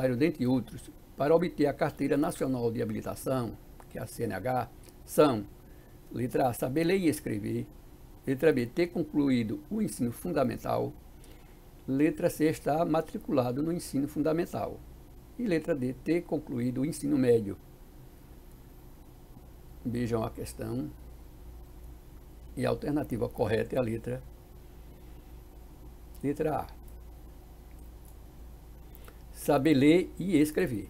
necessário, dentre outros, para obter a Carteira Nacional de Habilitação, que é a CNH, são: letra A, saber ler e escrever; letra B, ter concluído o ensino fundamental; letra C, estar matriculado no ensino fundamental; e letra D, ter concluído o ensino médio. Vejam a questão. E a alternativa correta é a letra A. Saber ler e escrever.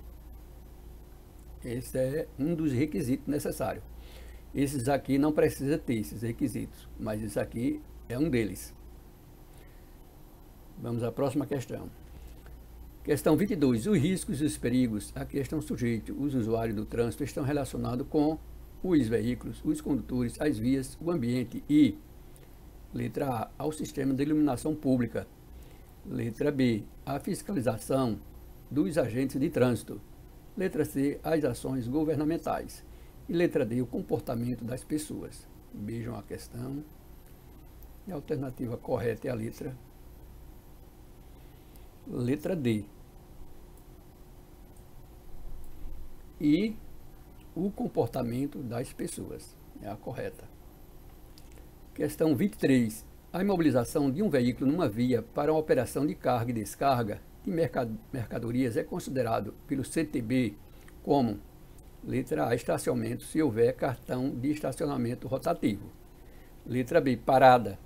Esse é um dos requisitos necessários. Esses aqui não precisa ter esses requisitos, mas isso aqui é um deles. Vamos à próxima questão. Questão 22. Os riscos e os perigos a que estão sujeitos os usuários do trânsito estão relacionados com os veículos, os condutores, as vias, o ambiente e: letra A, ao sistema de iluminação pública; letra B, a fiscalização dos agentes de trânsito; letra C, as ações governamentais; e letra D, o comportamento das pessoas. Vejam a questão. E a alternativa correta é a letra D. E o comportamento das pessoas é a correta. Questão 23. A imobilização de um veículo numa via para uma operação de carga e descarga de mercadorias é considerado pelo CTB como: letra A, estacionamento, se houver cartão de estacionamento rotativo; letra B, parada;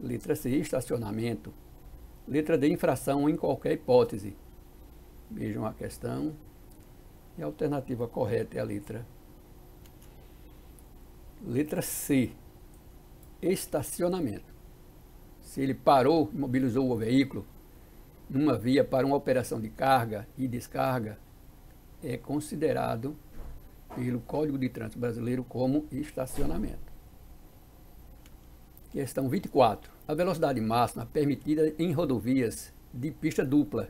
letra C, estacionamento; letra D, infração em qualquer hipótese. Vejam a questão. E a alternativa correta é a letra C, estacionamento. Se ele parou, imobilizou o veículo numa via para uma operação de carga e descarga, é considerado pelo Código de Trânsito Brasileiro como estacionamento. Questão 24. A velocidade máxima permitida em rodovias de pista dupla,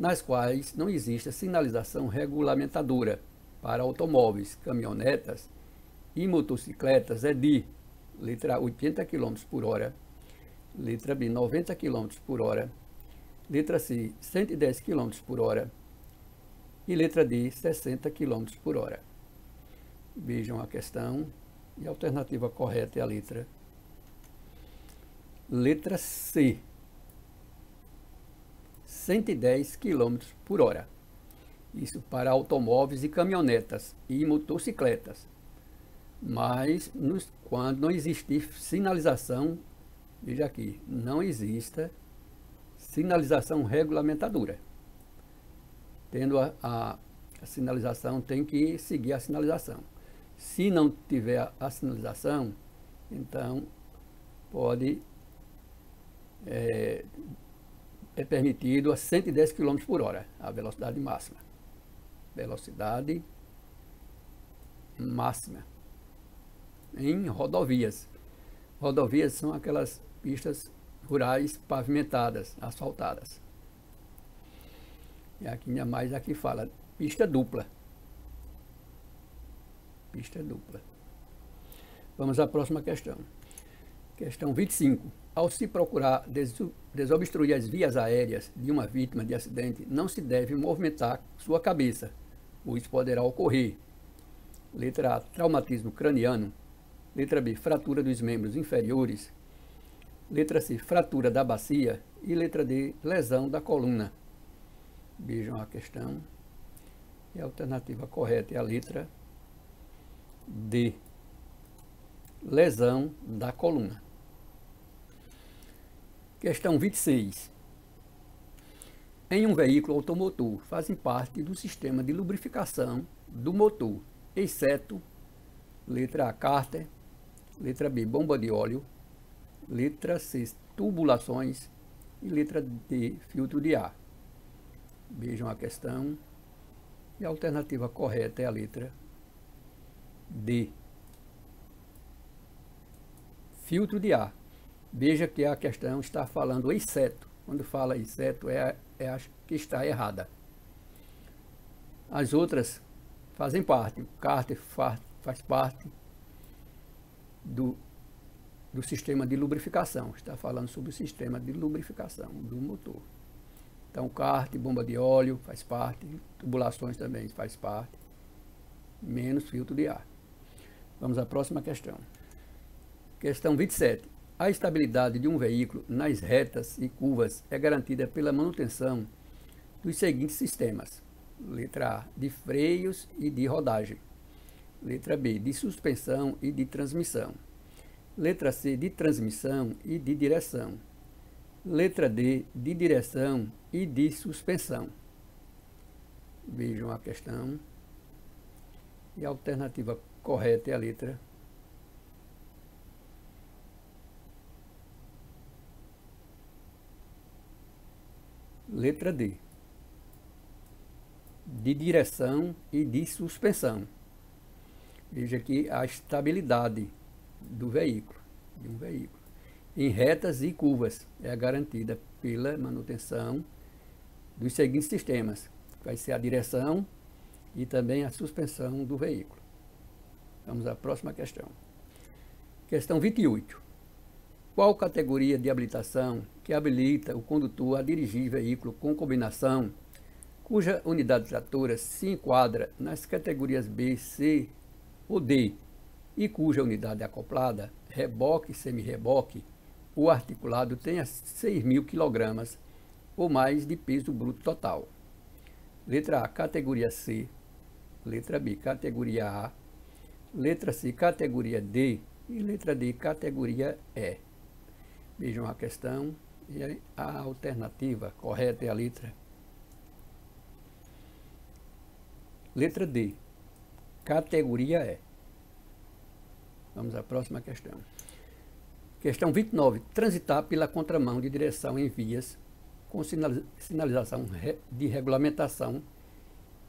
nas quais não existe sinalização regulamentadora para automóveis, caminhonetas e motocicletas, é de: letra A, 80 km por hora; letra B, 90 km por hora; letra C, 110 km por hora; e letra D, 60 km por hora. Vejam a questão. E a alternativa correta é a letra C, 110 km por hora. Isso para automóveis e caminhonetas e motocicletas. Mas quando não existir sinalização, veja aqui, não exista sinalização regulamentadora. Tendo a sinalização, tem que seguir a sinalização. Se não tiver a sinalização, então pode é permitido a 110 km por hora, a velocidade máxima. Velocidade máxima em rodovias. Rodovias são aquelas pistas rurais pavimentadas, asfaltadas. E aqui, mais aqui fala pista dupla. Pista dupla. Vamos à próxima questão. Questão 25. Ao se procurar desobstruir as vias aéreas de uma vítima de acidente, não se deve movimentar sua cabeça, pois poderá ocorrer: letra A, traumatismo craniano; letra B, fratura dos membros inferiores; letra C, fratura da bacia; e letra D, lesão da coluna. Vejam a questão. E a alternativa correta é a letra D, lesão da coluna. Questão 26. Em um veículo automotor fazem parte do sistema de lubrificação do motor, exceto: letra A, cárter; letra B, bomba de óleo; letra C, tubulações; e letra D, filtro de ar. Vejam a questão. E a alternativa correta é a letra D, filtro de ar. Veja que a questão está falando exceto. Quando fala exceto, é a que está errada. As outras fazem parte. O cárter faz parte do sistema de lubrificação. Está falando sobre o sistema de lubrificação do motor. Então, kart, bomba de óleo, faz parte. Tubulações também faz parte. Menos filtro de ar. Vamos à próxima questão. Questão 27. A estabilidade de um veículo nas retas e curvas é garantida pela manutenção dos seguintes sistemas. Letra A, de freios e de rodagem. Letra B, de suspensão e de transmissão. Letra C, de transmissão e de direção. Letra D, de direção e de suspensão. Vejam a questão. E a alternativa correta é a letra D, de direção e de suspensão. Veja aqui a estabilidade do veículo, de um veículo, em retas e curvas, é garantida pela manutenção dos seguintes sistemas. Vai ser a direção e também a suspensão do veículo. Vamos à próxima questão. Questão 28. Qual categoria de habilitação que habilita o condutor a dirigir veículo com combinação cuja unidade tratora se enquadra nas categorias B, C ou D e cuja unidade acoplada, reboque, semi-reboque ou articulado tenha 6.000 kg ou mais de peso bruto total? Letra A, categoria C. Letra B, categoria A. Letra C, categoria D. E letra D, categoria E. Vejam a questão e a alternativa correta é a letra D, categoria E. Vamos à próxima questão. Questão 29. Transitar pela contramão de direção em vias com sinalização de regulamentação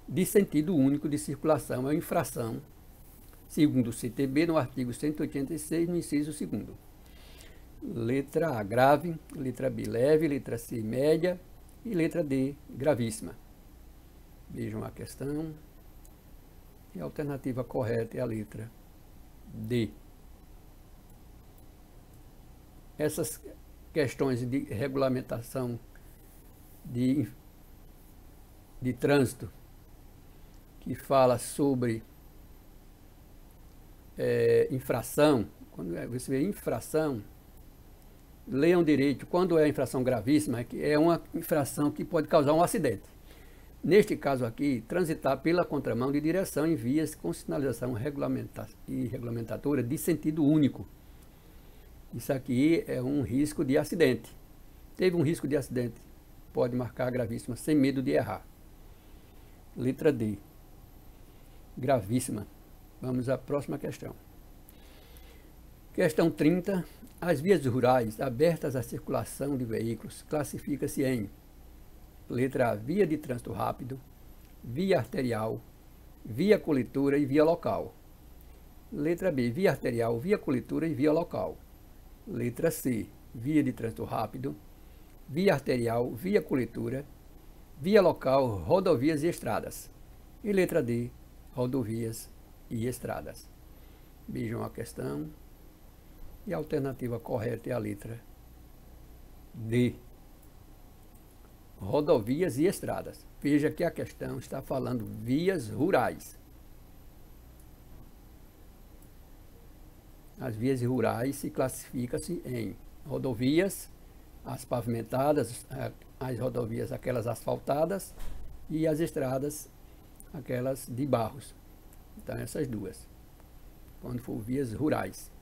de sentido único de circulação é infração, segundo o CTB, no artigo 186, no inciso 2º. Letra A, grave. Letra B, leve. Letra C, média. E letra D, gravíssima. Vejam a questão. E a alternativa correta é a letra D. Essas questões de regulamentação de trânsito, que fala sobre infração, quando você vê infração, leiam direito. Quando é infração gravíssima, é uma infração que pode causar um acidente. Neste caso aqui, transitar pela contramão de direção em vias com sinalização regulamentadora de sentido único. Isso aqui é um risco de acidente. Teve um risco de acidente, pode marcar gravíssima, sem medo de errar. Letra D, gravíssima. Vamos à próxima questão. Questão 30. As vias rurais abertas à circulação de veículos classifica-se em: letra A, via de trânsito rápido, via arterial, via coletora e via local. Letra B, via arterial, via coletora e via local. Letra C, via de trânsito rápido, via arterial, via coletora, via local, rodovias e estradas. E letra D, rodovias e estradas. Vejam a questão. E a alternativa correta é a letra D, rodovias e estradas. Veja que a questão está falando vias rurais. As vias rurais se classificam-se em rodovias, as pavimentadas, as rodovias, aquelas asfaltadas, e as estradas, aquelas de barros. Então, essas duas, quando for vias rurais.